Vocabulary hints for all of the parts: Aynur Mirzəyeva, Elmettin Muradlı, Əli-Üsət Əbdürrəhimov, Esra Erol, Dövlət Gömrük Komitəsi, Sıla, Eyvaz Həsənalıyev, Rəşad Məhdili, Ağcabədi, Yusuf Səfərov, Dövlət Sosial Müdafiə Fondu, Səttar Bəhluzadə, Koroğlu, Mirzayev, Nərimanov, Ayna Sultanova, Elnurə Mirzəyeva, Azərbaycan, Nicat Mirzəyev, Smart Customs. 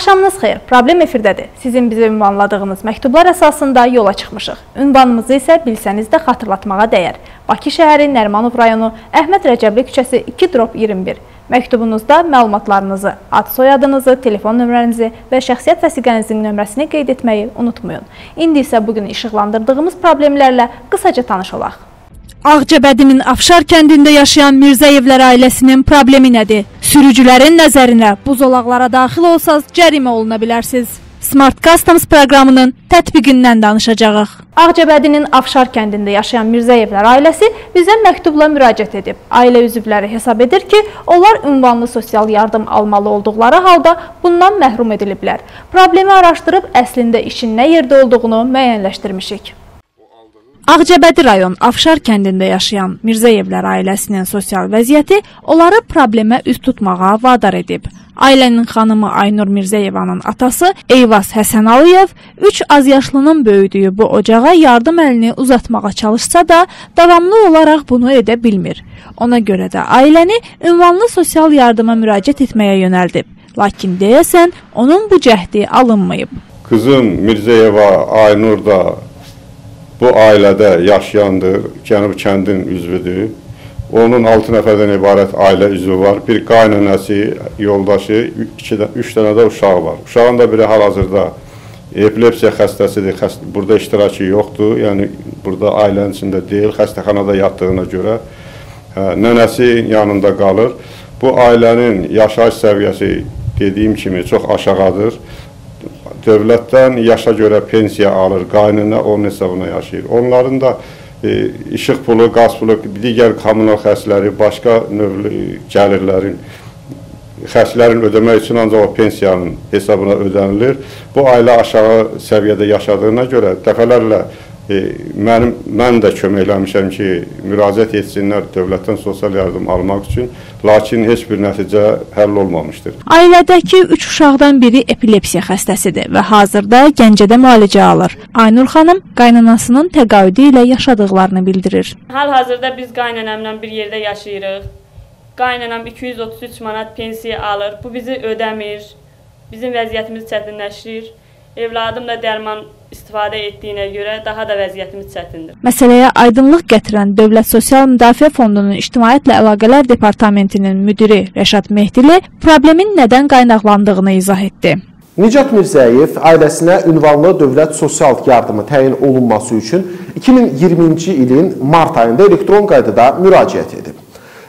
Axşamınız xeyir, problem efirdədir. Sizin bizə ünvanladığınız məktublar əsasında yola çıxmışıq. Ünvanımızı isə bilsəniz də xatırlatmağa dəyər. Bakı şəhəri, Nərimanov rayonu, Əhməd Rəcəbli küçəsi 2-21. Məktubunuzda məlumatlarınızı, ad soyadınızı, telefon nömrənizi və şəxsiyyət vəsiqənizin nömrəsini qeyd etməyi unutmayın. İndi isə bugün işıqlandırdığımız problemlərlə qısaca tanış olaq. Ağcabədinin Afşar kəndində yaşayan Mirzəyevlər ailəsinin problemi nədir? Sürücülərin nəzərinə buzolaqlara daxil olsanız cərimə oluna bilərsiniz. Smart Customs proqramının tətbiqindən danışacağıq. Ağcabədinin Afşar kəndində yaşayan Mirzəyevlər ailəsi bizə məktubla müraciət edib. Ailə üzvləri hesab edir ki, onlar ünvanlı sosial yardım almalı olduqları halda bundan məhrum ediliblər. Problemi araşdırıb əslində işin nə yerdə olduğunu müəyyənləşdirmişik. Ağcabədi rayon Afşar kəndində yaşayan Mirzəyevlər ailəsinin sosial vəziyyəti onları problemə üst tutmağa vadar edib. Ailənin xanımı Aynur Mirzəyevanın atası Eyvaz Həsənalıyev 3 az yaşlının böyüdüyü bu ocağa yardım əlini uzatmağa çalışsa da davamlı olaraq bunu edə bilmir. Ona görə də ailəni ünvanlı sosial yardıma müraciət etməyə yönəldib. Lakin deyəsən onun bu cəhdi alınmayıb. Qızım Mirzəyeva Aynur da bu ailədə yaşayandır, Cənub kəndin üzvüdür. Onun 6 nəfərdən ibarət ailə üzvü var. Bir qaynanəsi, yoldaşı, 3 dənə də uşaq var. Uşağın da biri hal-hazırda epilepsiya xəstəsidir, burada iştirakı yoxdur. Yəni, burada ailənin içində deyil, xəstəxanada yatdığına görə nənəsi yanında qalır. Bu ailənin yaşayış səviyyəsi dediyim kimi çox aşağıdır. Dövlətdən yaşa görə pensiya alır, qaynına onun hesabına yaşayır. Onların da işıq pulu, qaz pulu, digər kommunal xərcləri, başqa növlü xərclərin ödəmək üçün ancaq o pensiyanın hesabına ödənilir. Bu ailə aşağı səviyyədə yaşadığına görə dəfələrlə mən də kömək eləmişəm ki, müraciət etsinlər dövlətdən sosial yardım almaq üçün, lakin heç bir nəticə həll olmamışdır. Ailədəki 3 uşaqdan biri epilepsiya xəstəsidir və hazırda Gəncədə müalicə alır. Aynur xanım qaynanasının təqaüdü ilə yaşadıqlarını bildirir. Hal-hazırda biz qaynanəmlə bir yerdə yaşayırıq. Qaynanəm 233 manat pensiya alır. Bu bizi ödəmir. Bizim vəziyyətimiz çətinləşir. Evladım da dərman istifadə etdiyinə görə daha da vəziyyətimiz çətindir. Məsələyə aydınlıq gətirən Dövlət Sosial Müdafiə Fondunun İctimaiyyətlə Əlaqələr Departamentinin müdiri Rəşad Məhdili problemin nədən qaynaqlandığını izah etdi. Nicat Mirzəyev ailəsinə ünvanlı dövlət sosial yardımı təyin olunması üçün 2020-ci ilin mart ayında elektron qaydada müraciət edib.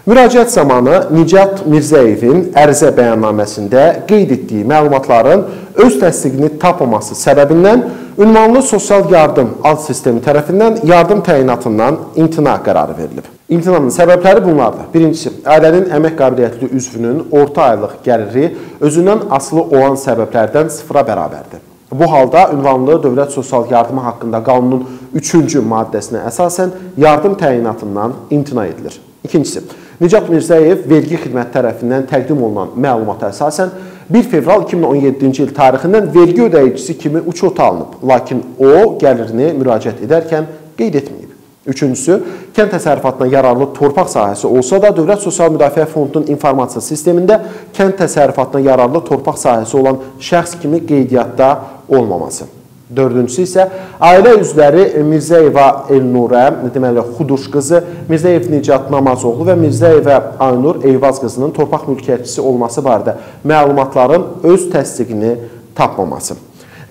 Müraciət zamanı Nicat Mirzəyevin ərizə bəyannaməsində qeyd etdiyi məlumatların öz təsdiqini tapmaması səbəbindən ünvanlı sosial yardım alt sistemi tərəfindən yardım təyinatından imtina qərarı verilib. İmtinanın səbəbləri bunlardır. Birincisi, ailənin əmək qabiliyyətli üzvünün orta aylıq gəliri özündən asılı olan səbəblərdən sıfıra bərabərdir. Bu halda ünvanlı dövlət sosial yardımı haqqında qanunun 3-cü maddəsinə əsasən yardım təyinatından imtina edilir. İkincisi, Nicat Mirzəyev vergi xidməti tərəfindən təqdim olunan məlumata əsasən 1 fevral 2017-ci il tarixindən vergi ödəyicisi kimi uçota alınıb, lakin o gəlirini müraciət edərkən qeyd etməyib. Üçüncüsü, kənd təsərrüfatına yararlı torpaq sahəsi olsa da Dövlət Sosial Müdafiə Fondunun informasiya sistemində kənd təsərrüfatına yararlı torpaq sahəsi olan şəxs kimi qeydiyyatda olmaması. Dördüncüsü isə ailə üzvləri Mirzəyeva Elnurə, deməli Xuduş qızı, Mirzəyev Nicat Namazoğlu və Mirzəyeva Aynur Eyvaz qızının torpaq mülkiyyətçisi olması barədə məlumatların öz təsdiqini tapmaması.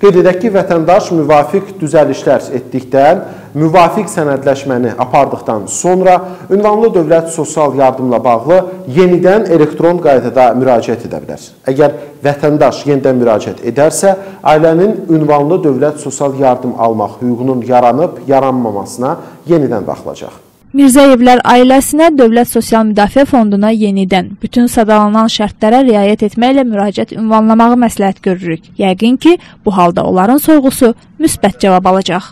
Qeyd edək ki, vətəndaş müvafiq düzəlişlər etdikdən, müvafiq sənədləşməni apardıqdan sonra ünvanlı dövlət sosial yardımla bağlı yenidən elektron qaydada müraciət edə bilər. Əgər vətəndaş yenidən müraciət edərsə, ailənin ünvanlı dövlət sosial yardım almaq hüququnun yaranıb-yaranmamasına yenidən baxılacaq. Mirzəyevlər ailəsinə Dövlət Sosial Müdafiə Fonduna yenidən bütün sadalanan şərtlərə riayət etməklə müraciət ünvanlamağı məsləhət görürük. Yəqin ki, bu halda onların sorğusu müsbət cavab alacaq.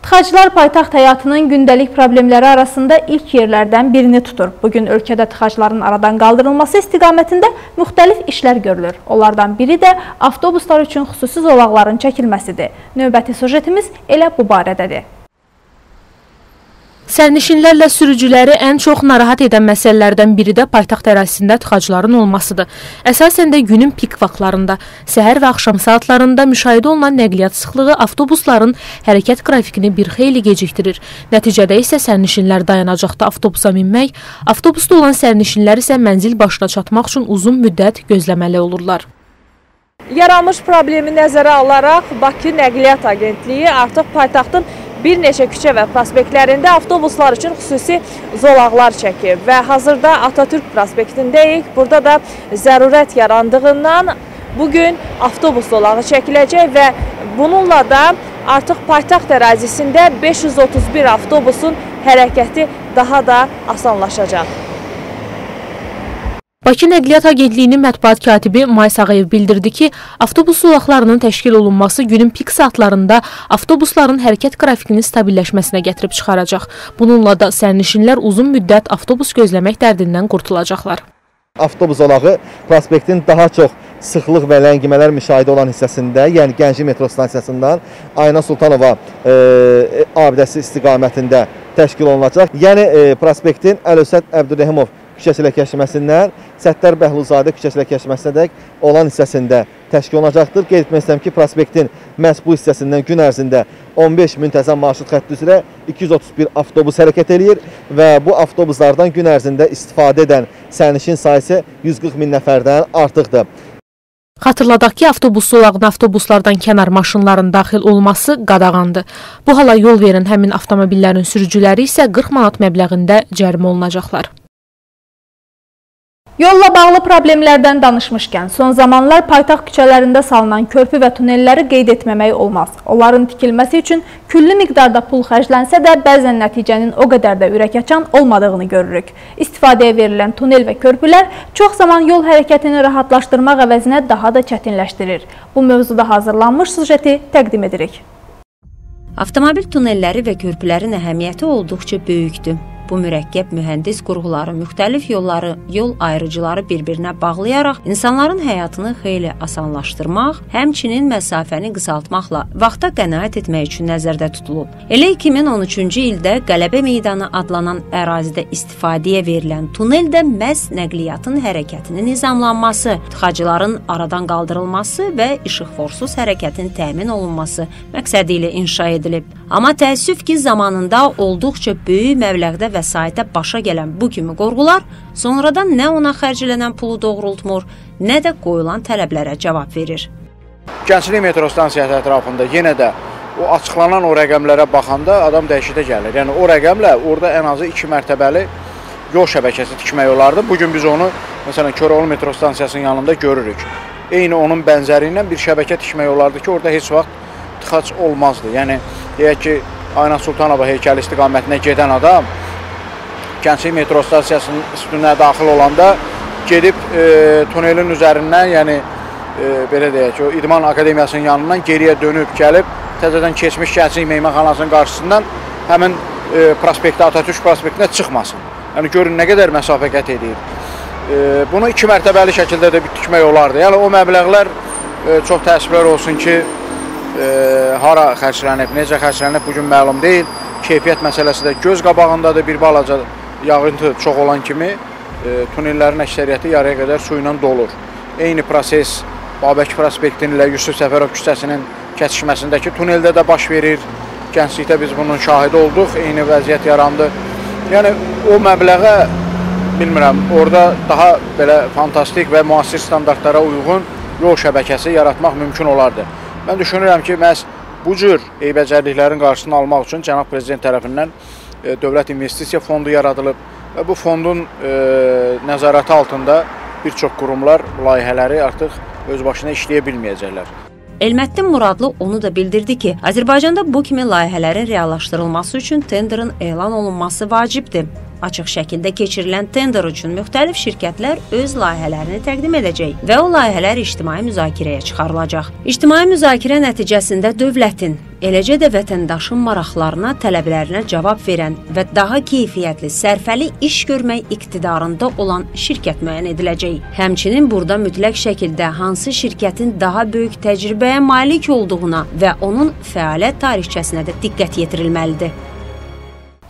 Tıxaclar paytaxt həyatının gündəlik problemləri arasında ilk yerlərdən birini tutur. Bugün ölkədə tıxacların aradan qaldırılması istiqamətində müxtəlif işlər görülür. Onlardan biri də avtobuslar üçün xüsusi zolaqların çəkilməsidir. Növbəti sujetimiz elə bu barədədir. Sərnişinlərlə sürücüləri ən çox narahat edən məsələlərdən biri də paytaxt ərazisində tıxacların olmasıdır. Əsasən də günün pik vaxtlarında, səhər və axşam saatlarında müşahidə olunan nəqliyyat sıxlığı avtobusların hərəkət qrafikini bir xeyli gecikdirir. Nəticədə isə sərnişinlər dayanacaqda avtobusa minmək, avtobusda olan sərnişinlər isə mənzil başına çatmaq üçün uzun müddət gözləməli olurlar. Yaranmış problemi nəzərə alaraq Bakı Nəqliyyat Aqentliyi artıq paytaxtın bir neçə küçə və prospektlərində avtobuslar üçün xüsusi zolaqlar çəkir və hazırda Atatürk prospektindəyik. Burada da zərurət yarandığından bugün avtobus zolağı çəkiləcək və bununla da artıq paytaxt ərazisində 531 avtobusun hərəkəti daha da asanlaşacaq. Bakı Nəqliyyat Agentliyinin mətbuat katibi Mirzayev bildirdi ki, avtobus zolaqlarının təşkil olunması günün pik saatlarında avtobusların hərəkət qrafikinin stabilləşməsinə gətirib çıxaracaq. Bununla da sərnişinlər uzun müddət avtobus gözləmək dərdindən qurtulacaqlar. Avtobus zolağı prospektin daha çox sıxlıq və ləngimələr müşahidə olan hissəsində, yəni Gənclik metro stansiyasından Ayna Sultanova abidəsi istiqamətində təşkil olunacaq. Yəni prospektin Əli-Üsət Əbdürrəhimov küçəsi ləkələşməsindən Səttar Bəhluzadə küçəsi ləkələşməsinədək olan hissəsində təşkil olunacaqdır. Qeyd etmək istəyirəm ki, prospektin məhz bu hissəsindən gün ərzində 15 müntəzəm marşrut xətti üzrə 231 avtobus hərəkət edir və bu avtobuslardan gün ərzində istifadə edən sərnişin sayısı 140 min nəfərdən artıqdır. Xatırladaq ki, avtobus zolağına avtobuslardan kənar maşınların daxil olması qadağandır. Bu hala yol verən həmin avtomobillərin sürücüləri isə 40 manat məbləğində cərimə olunacaqlar. Yolla bağlı problemlərdən danışmışkən, son zamanlar paytaxt küçələrində salınan körpü və tunelləri qeyd etməmək olmaz. Onların tikilməsi üçün küllü miqdarda pul xərclənsə də bəzən nəticənin o qədər də ürək açan olmadığını görürük. İstifadəyə verilən tunel və körpülər çox zaman yol hərəkətini rahatlaşdırmaq əvəzinə daha da çətinləşdirir. Bu mövzuda hazırlanmış süjeti təqdim edirik. Avtomobil tunelləri və körpülərin əhəmiyyəti olduqca böyükdür. Bu mürəkkəb mühəndis qurğuları, müxtəlif yolları, yol ayrıcıları bir-birinə bağlayaraq insanların həyatını xeyli asanlaşdırmaq, həmçinin məsafəni qısaltmaqla vaxta qənaət etmək üçün nəzərdə tutulub. Elə 2013-cü ildə Qələbə Meydanı adlanan ərazidə istifadəyə verilən tuneldə məhz nəqliyyatın hərəkətinin nizamlanması, tıxacıların aradan qaldırılması və işıqforsuz hərəkətin təmin olunması məqsədi ilə inşa edilib. Amma təəssüf ki, zamanında olduqca böyük məbləğdə vəsaitə başa gələn bu kimi qorğular sonradan nə ona xərclənən pulu doğrultmur, nə də qoyulan tələblərə cavab verir. Gənclik metro stansiyası ətrafında yenə də o açıqlanan o rəqəmlərə baxanda adam dəhşətə gəlir. Yəni o rəqəmlə orada ən azı 2 mərtəbəli yol şəbəkəsi tikmək olardı. Bugün biz onu məsələn Koroğlu metro stansiyasının yanında görürük. Eyni onun bənzəri ilə bir şəbəkə tikmək olardı ki, orada heç vaxt tıxac olmazdı. Yəni deyək ki, Ayna Sultanova heykəli istiqamətinə gedən adam Gənclik metro stansiyasının üstünə daxil olanda gedib tunelin üzərindən, yəni belə deyək ki, o İdman Akademiyasının yanından geriyə dönüb gəlib, təzədən keçmiş Gənclik meymanxanasının qarşısından həmin prospektə, Atatürk prospektinə çıxmasın. Yəni görün nə qədər məsafə qət edir. Bunu 2 mərtəbəli şəkildə də tikmək olardı. Yəni o məbləğlər çox təəssüflər olsun ki, hara xərclənib, necə xərclənib bugün məlum deyil. Keyfiyyət məsələsi də göz qabağındadır. Bir balaca yağıntı çox olan kimi tunellərin əksəriyyəti yarıya qədər su ilə dolur. Eyni proses Babək prospektinin ilə Yusuf Səfərov küçəsinin kəsişməsindəki tuneldə də baş verir. Gənclikdə biz bunun şahidi olduq. Eyni vəziyyət yarandı. Yəni o məbləğə bilmirəm, orada daha belə fantastik və müasir standartlara uyğun yol şəbəkəsi yaratmaq mümkün olardı. Mən düşünürəm ki, məhz bu cür eybəcərliklərin qarşısını almaq üçün Cənab Prezident tərəfindən Dövlət İnvestisiya Fondu yaradılıb və bu fondun nəzarəti altında bir çox qurumlar, layihələri artıq öz başına işləyə bilməyəcəklər. Elmettin Muradlı onu da bildirdi ki, Azərbaycanda bu kimi layihələrin reallaşdırılması üçün tenderin elan olunması vacibdir. Açıq şəkildə keçirilən tender üçün müxtəlif şirkətlər öz layihələrini təqdim edəcək və o layihələr ictimai müzakirəyə çıxarılacaq. İctimai müzakirə nəticəsində dövlətin, eləcə də vətəndaşın maraqlarına, tələblərinə cavab verən və daha keyfiyyətli, sərfəli iş görmək iqtidarında olan şirkət müəyyən ediləcək. Həmçinin burada mütləq şəkildə hansı şirkətin daha böyük təcrübəyə malik olduğuna və onun fəaliyyət tarixçəsinə də diqqət yetirilməlidir.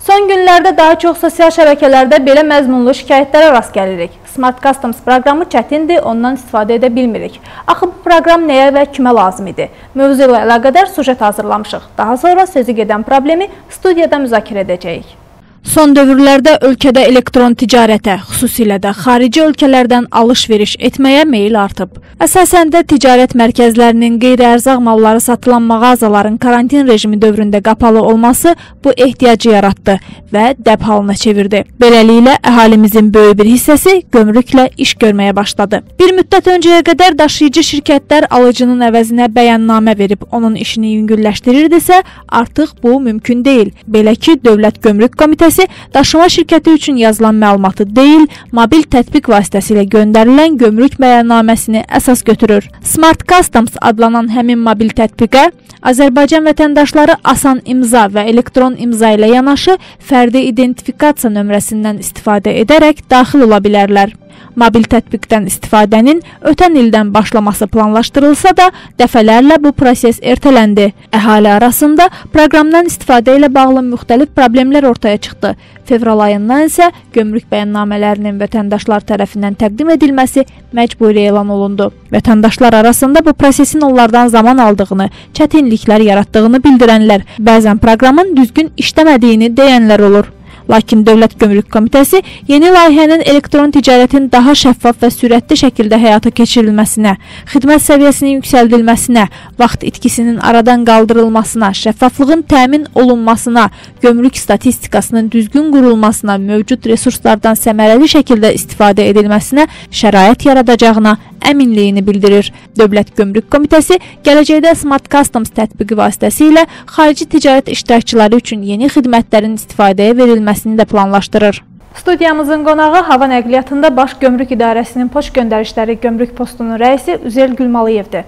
Son günlərdə daha çox sosial şəbəkələrdə belə məzmunlu şikayətlərə rast gəlirik. Smart Customs proqramı çətindir, ondan istifadə edə bilmirik. Axı bu proqram nəyə və kimə lazım idi? Mövzu ilə əlaqədar sujet hazırlamışıq. Daha sonra sözü gedən problemi studiyada müzakirə edəcəyik. Son dövrlərdə ölkədə elektron ticarətə, xüsusilə də xarici ölkələrdən alış-veriş etməyə meyil artıb. Əsasən də ticarət mərkəzlərinin qeyri-ərzaq malları satılan mağazaların karantin rejimi dövründə qapalı olması bu ehtiyacı yaratdı və dəb halına çevirdi. Beləliklə, əhalimizin böyük bir hissəsi gömrüklə iş görməyə başladı. Bir müddət öncəyə qədər daşıyıcı şirkətlər alıcının əvəzinə bəyannamə verib onun işini yüngülləşdirirdisə, artıq bu mümkün deyil. Belə ki, Dövlət Gömrük Komitəsi daşıma şirkəti üçün yazılan məlumatı deyil, mobil tətbiq vasitəsilə göndərilən gömrük bəyannaməsini əsas götürür. Smart Customs adlanan həmin mobil tətbiqə Azərbaycan vətəndaşları asan imza və elektron imza ilə yanaşı fərdi identifikasiya nömrəsindən istifadə edərək daxil ola bilərlər. Mobil tətbiqdən istifadənin ötən ildən başlaması planlaşdırılsa da, dəfələrlə bu proses ertələndi. Əhali arasında proqramdan istifadə ilə bağlı müxtəlif problemlər ortaya çıxdı. Fevral ayından isə gömrük bəyannamələrinin vətəndaşlar tərəfindən təqdim edilməsi məcburi elan olundu. Vətəndaşlar arasında bu prosesin onlardan zaman aldığını, çətinliklər yaratdığını bildirənlər, bəzən proqramın düzgün işləmədiyini deyənlər olur. Lakin Dövlət Gömrük Komitəsi yeni layihənin elektron ticarətin daha şəffaf və sürətli şəkildə həyata keçirilməsinə, xidmət səviyyəsinin yüksəldilməsinə, vaxt itkisinin aradan qaldırılmasına, şəffaflığın təmin olunmasına, gömrük statistikasının düzgün qurulmasına, mövcud resurslardan səmərəli şəkildə istifadə edilməsinə şərait yaradacağına əminliyini bildirir. Dövlət Gömrük Komitəsi gələcəkdə Smart Customs tətbiqi vasitəsilə xarici ticarət iştirakçıları üçün yeni xidmətlərin istifadəyə verilməsi də planlaşdırır. Studiyamızın qonağı hava nəqliyyatında Baş Gömrük İdarəsinin Poçt Göndərişləri Gömrük Postunun rəisi Üzel Gülmalayevdir.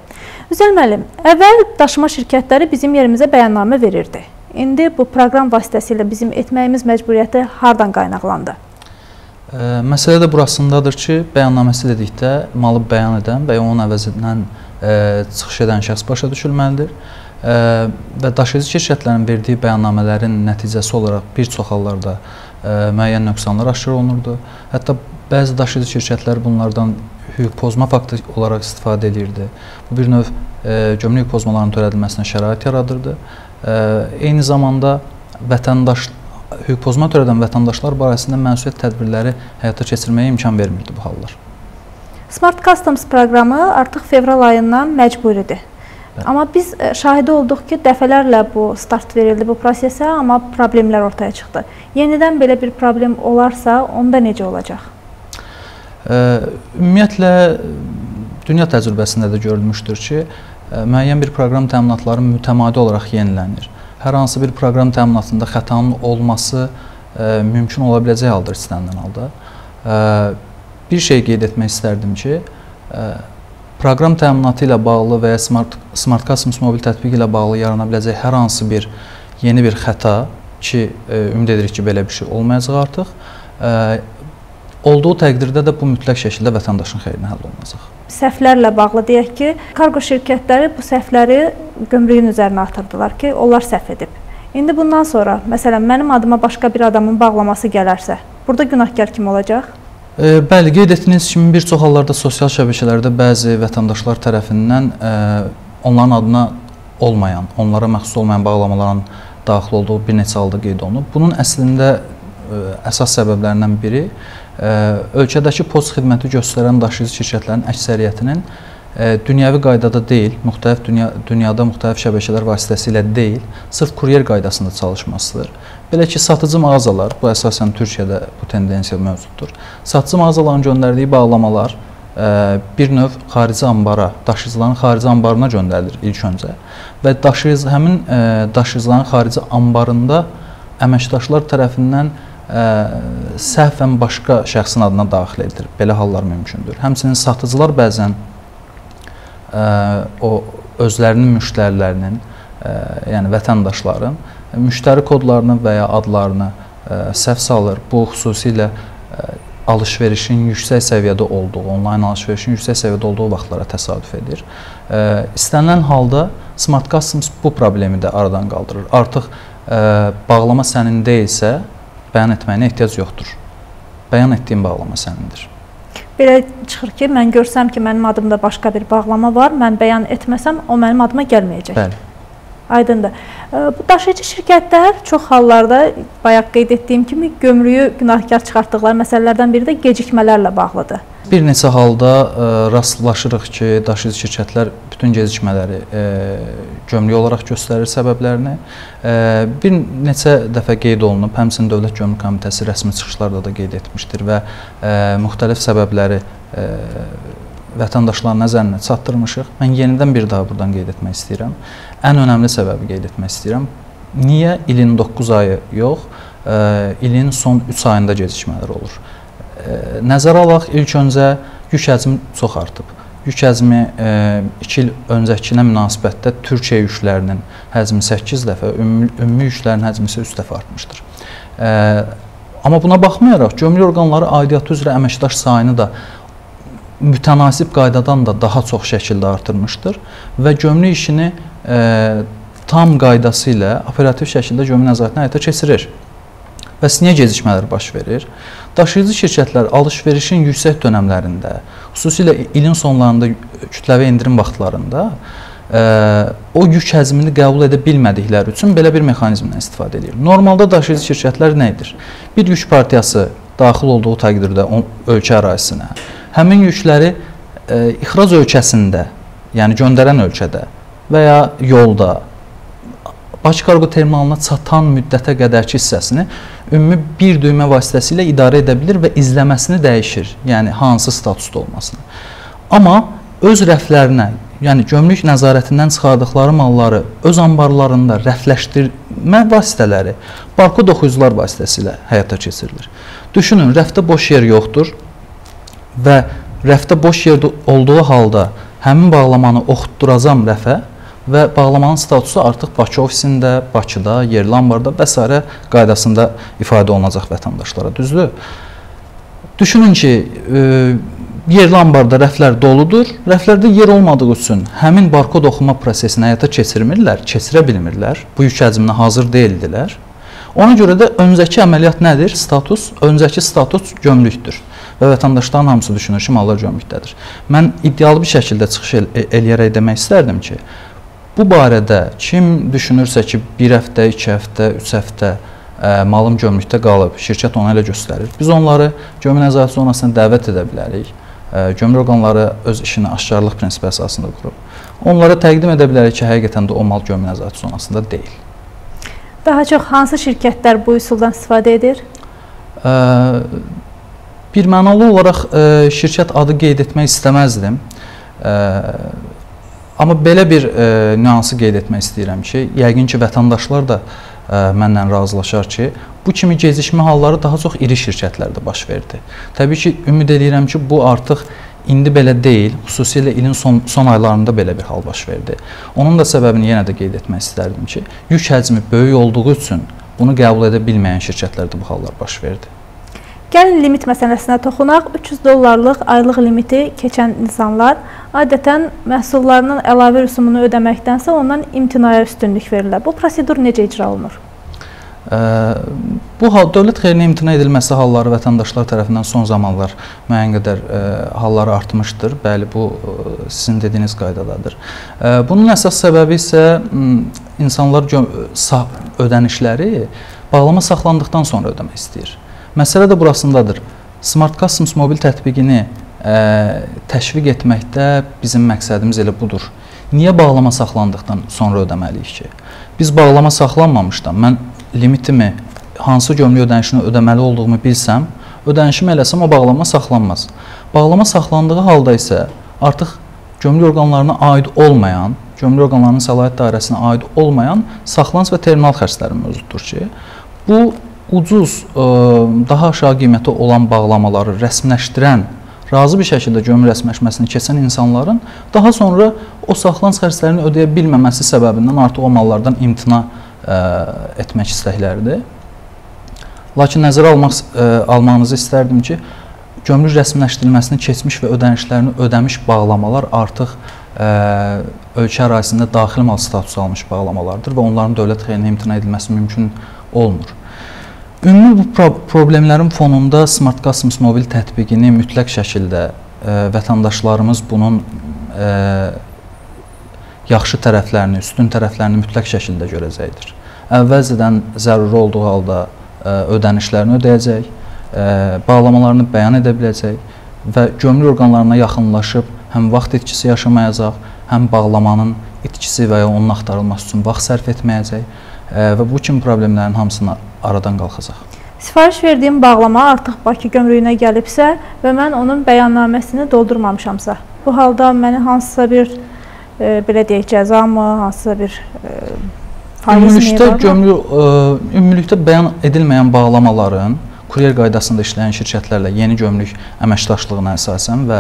Üzel müəllim, əvvəl daşıma şirkətləri bizim yerimizə bəyannamə verirdi. İndi bu proqram vasitəsilə bizim etməyimiz məcburiyyəti hardan qaynaqlandı? Məsələ də burasındadır ki, bəyannaməsi dedikdə malı bəyan edən və onun əvəzindən çıxış edən şəxs başa düşülməlidir. Və daşıyıcı şirkətlərin verdiyi bəyannamələrin nəticəsi olaraq bir çox hallarda müəyyən nöqsanlar aşkar olunurdu. Hətta bəzi daşıyıcı şirkətlər bunlardan hüquq pozma faktı olaraq istifadə edirdi. Bu bir növ gömrük pozmalarının törədilməsinə şərait yaradırdı. Eyni zamanda hüquq pozma törədən vətəndaşlar barəsində məsuliyyət tədbirləri həyata keçirməyə imkan vermirdi bu hallar. Smart Customs proqramı artıq fevral ayından məcburidir. Amma biz şahidi olduq ki, dəfələrlə bu start verildi bu prosesə, amma problemlər ortaya çıxdı. Yenidən belə bir problem olarsa, onda necə olacaq? Ümumiyyətlə, dünya təcrübəsində də görülmüşdür ki, müəyyən bir proqram təminatları mütəmadi olaraq yenilənir. Hər hansı bir proqram təminatında xətanın olması mümkün ola biləcək haldır istənilən halda. Bir şey qeyd etmək istərdim ki, proqram təminatı ilə bağlı və ya Smart Customs mobil tətbiqi ilə bağlı yarana biləcək hər hansı bir yeni bir xəta ki, ümid edirik ki, belə bir şey olmayacaq artıq, olduğu təqdirdə də bu mütləq şəkildə vətəndaşın xeyrinə həll olunacaq. Səhvlərlə bağlı deyək ki, kargo şirkətləri bu səhvləri gömrüyün üzərinə atırdılar ki, onlar səhv edib. İndi bundan sonra, məsələn, mənim adıma başqa bir adamın bağlaması gələrsə, burada günahkar kim olacaq? Bəli, qeyd etdiyiniz kimi bir çox hallarda sosial şəbəkələrdə bəzi vətəndaşlar tərəfindən onların adına olmayan, onlara məxsus olmayan bağlamaların daxil olduğu bir neçə halda qeyd olunub. Bunun əslində əsas səbəblərindən biri ölkədəki post xidməti göstərən daşıyıcı şirkətlərin əksəriyyətinin dünyəvi qaydada deyil, dünyada müxtəlif şəbəkələr vasitəsilə deyil, sırf kuryer qaydasında çalışmasıdır. Belə ki, satıcı mağazalar, bu əsasən Türkiyədə bu tendensiya mövcuddur, satıcı mağazaların göndərdiyi bağlamalar bir növ xarici ambara, daşıyıcıların xarici ambarına göndərilir ilk öncə və həmin daşıyıcıların xarici ambarında əməkdaşlar tərəfindən səhvən başqa şəxsin adına daxil edilir. Belə hallar mümkündür. Həmçinin satıcılar bəzən o özlərinin müştərilərinin, yəni vətəndaşların müştəri kodlarını və ya adlarını səhv salır. Bu, xüsusilə alış-verişin yüksək səviyyədə olduğu, onlayn alış-verişin yüksək səviyyədə olduğu vaxtlara təsadüf edir. İstənilən halda Smart Customs bu problemi də aradan qaldırır. Artıq bağlama sənində isə bəyan etməyinə ehtiyac yoxdur. Bəyan etdiyim bağlama sənindir. Belə çıxır ki, mən görsəm ki, mənim adımda başqa bir bağlama var, mən bəyan etməsəm, o mənim adıma gəlməyəcək. Bəli. Aydındır. Bu daşıyıcı şirkətlər çox hallarda, bayaq qeyd etdiyim kimi, gömrüyü günahkar çıxartdıqları məsələlərdən biri də gecikmələrlə bağlıdır. Bir neçə halda rastlaşırıq ki, daşıyıcı şirkətlər bütün gecikmələri gömrük olaraq göstərir səbəblərini. Bir neçə dəfə qeyd olunub, həmçinin Dövlət Gömrük Komitəsi rəsmi çıxışlarda da qeyd etmişdir və müxtəlif səbəbləri vətəndaşların nəzərinə çatdırmışıq. Mən yenidən bir daha buradan qeyd etmək istəyirəm. Ən önəmli səbəbi qeyd etmək istəyirəm. Niyə ilin 9 ayı yox, ilin son 3 ayında gecikmələr olur? Nəzərə alaq, ilk öncə yük həcmi çox artıb. Yük həcmi 2 il öncəkinə münasibətdə Türkiyə yüklərinin həcmi 8 dəfə, ümumi yüklərin həcmi isə 3 dəfə artmışdır. Amma buna baxmayaraq, gömrük orqanları aidiyyatı üzrə əməkdaş sayını da mütənasib qaydadan da daha çox şəkildə artırmışdır və gömrük işini tam qaydası ilə operativ şəkildə gömrük nəzarətinə həyata keçirir. Bəs niyə gecikmələr baş verir? Daşıyıcı şirkətlər alış-verişin yüksək dönəmlərində, xüsusilə ilin sonlarında, kütləvi endirim vaxtlarında o yük həcmini qəbul edə bilmədikləri üçün belə bir mexanizmdən istifadə edir. Normalda daşıyıcı şirkətlər nə edir? Bir yük partiyası daxil olduğu təqdirdə ölkə ərazisinə, həmin yükləri ixrac ölkəsində, yəni göndərən ölkədə və ya yolda, Bakı Kargo terminalına çatan müddətə qədərki hissəsini ümumi bir düymə vasitəsilə idarə edə bilir və izləməsini dəyişir, yəni hansı statusda olmasını. Amma öz rəflərinə, yəni gömrük nəzarətindən çıxardıqları malları, öz anbarlarında rəfləşdirmə vasitələri barkod oxuyucular vasitəsilə həyata keçirilir. Düşünün, rəfdə boş yer yoxdur və rəfdə boş yer olduğu halda həmin bağlamanı oxutduracam rəfə, və bağlamanın statusu artıq Bakı ofisində, Bakıda, yerli ambarda və s. qaydasında ifadə olunacaq vətəndaşlara, düzdür? Düşünün ki, yerli ambarda rəflər doludur, rəflərdə yer olmadığı üçün həmin barkod oxuma prosesini həyata keçirmirlər, keçirə bilmirlər, bu yük həcminə hazır deyildilər. Ona görə də öncəki əməliyyat nədir? Status, öncəki status gömrükdür və vətandaşların hamısı düşünür ki, mallar gömrükdədir. Mən iddialı bir şəkildə çıxış eləyərək demək istərdim ki, bu barədə kim düşünürsə ki, bir həftə, iki həftə, üç həftə malım gömrükdə qalıb, şirkət ona elə göstərir. Biz onları gömrük nəzarəti zonasına dəvət edə bilərik. Gömrük orqanları öz işini aşkarlıq prinsipi əsasında qurub. Onlara təqdim edə bilərik ki, həqiqətən də o mal gömrük nəzarəti zonasında deyil. Daha çox hansı şirkətlər bu üsuldan istifadə edir? Bir mənalı olaraq şirkət adı qeyd etmək istəməzdim. Amma belə bir nüansı qeyd etmək istəyirəm ki, yəqin ki, vətəndaşlar da mənlə razılaşar ki, bu kimi gecikmə halları daha çox iri şirkətlərdə baş verdi. Təbii ki, ümid edirəm ki, bu artıq indi belə deyil, xüsusilə ilin son aylarında belə bir hal baş verdi. Onun da səbəbini yenə də qeyd etmək istərdim ki, yük həcmi böyük olduğu üçün bunu qəbul edə bilməyən şirkətlərdə bu hallar baş verdi. Gəlin limit məsələsinə toxunaq. 300 dollarlıq aylıq limiti keçən insanlar adətən məhsullarının əlavə rüsumunu ödəməkdənsə ondan imtinaya üstünlük verirlər. Bu prosedur necə icra olunur? Bu hal, dövlət xeyrinə imtina edilməsi halları vətəndaşlar tərəfindən son zamanlar müəyyən qədər halları artmışdır. Bəli, bu sizin dediyiniz qaydadadır. Bunun əsas səbəbi isə insanlar ödənişləri bağlama saxlandıqdan sonra ödəmək istəyir. Məsələ də burasındadır. Smart Customs mobil tətbiqini təşviq etməkdə bizim məqsədimiz elə budur. Niyə bağlama saxlandıqdan sonra ödəməliyik ki? Biz bağlama saxlanmamışdan, mən limitimi, hansı gömrük ödənişini ödəməli olduğumu bilsəm, ödənişimi eləsəm o bağlama saxlanmaz. Bağlama saxlandığı halda isə artıq gömrük orqanlarına aid olmayan, gömrük orqanlarının səlahiyyət dairəsinə aid olmayan saxlanıc və terminal xərcləri mövcuddur ki, bu ucuz, daha aşağı qiyməti olan bağlamaları rəsmiləşdirən, razı bir şəkildə gömrük rəsmiləşməsini keçən insanların daha sonra o saxlanıc xərclərini ödəyə bilməməsi səbəbindən artıq o mallardan imtina etmək istəkləridir. Lakin nəzərə almağınızı istərdim ki, gömrük rəsmiləşdirilməsini keçmiş və ödənişlərini ödəmiş bağlamalar artıq ölkə ərazisində daxili mal statusu almış bağlamalardır və onların dövlət xeyrinə imtina edilməsi mümkün olmur. Ümumi bu problemlərin fonunda Smart Customs mobil tətbiqini mütləq şəkildə vətəndaşlarımız bunun yaxşı tərəflərini, üstün tərəflərini mütləq şəkildə görəcəkdir. Əvvəlcədən zəruri olduğu halda ödənişlərini ödəyəcək, bağlamalarını bəyan edə biləcək və gömrük orqanlarına yaxınlaşıb həm vaxt itkisi yaşamayacaq, həm bağlamanın itkisi və ya onun axtarılması üçün vaxt sərf etməyəcək və bu kimi problemlərin hamısını aradan qalxacaq. Sifariş verdiyim bağlama artıq Bakı gömrüyünə gəlibsə və mən onun bəyannaməsini doldurmamışamsa, bu halda məni hansısa bir belə deyək, cəza mı, hansısa bir faiz meyvə? Ümumilikdə bəyan edilməyən bağlamaların kuryer qaydasında işləyən şirkətlərlə yeni gömrük əməkdaşlığına əsasən və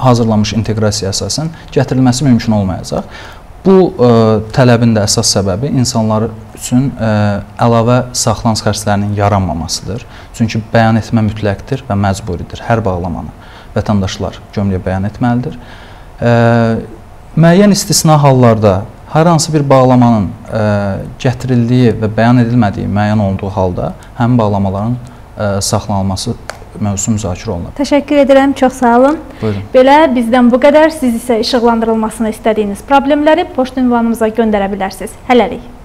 hazırlanmış inteqrasiya əsasən gətirilməsi mümkün olmayacaq. Bu tələbin də əsas səbəbi insanlar üçün əlavə saxlanıc xərclərinin yaranmamasıdır. Çünki bəyan etmə mütləqdir və məcburidir. Hər bağlamanı vətəndaşlar gömrüyə bəyan etməlidir. Müəyyən istisna hallarda hər hansı bir bağlamanın gətirildiyi və bəyan edilmədiyi müəyyən olduğu halda həmin bağlamaların saxlanılması mövzusu müzakirə olunur. Təşəkkür edirəm, çox sağ olun. Buyurun. Belə bizdən bu qədər, siz isə işıqlandırılmasını istədiyiniz problemləri poçt ünvanımıza göndərə bilərsiniz. Hələlik.